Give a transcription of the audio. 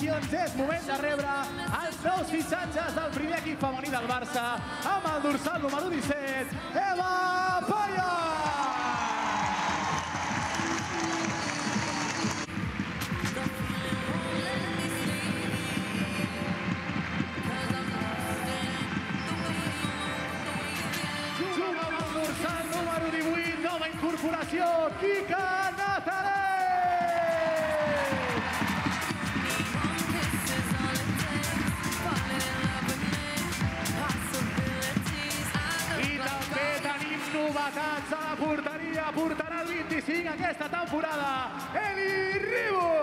posicions. És moment de rebre els nous fitxatges del primer equip femení del Barça amb el dorsal número 17, Ewa Pajor! Juga amb el dorsal número 18, nova incorporació, Kika Nazareth! Portarà el 25 aquesta temporada, Ellie Roebuck.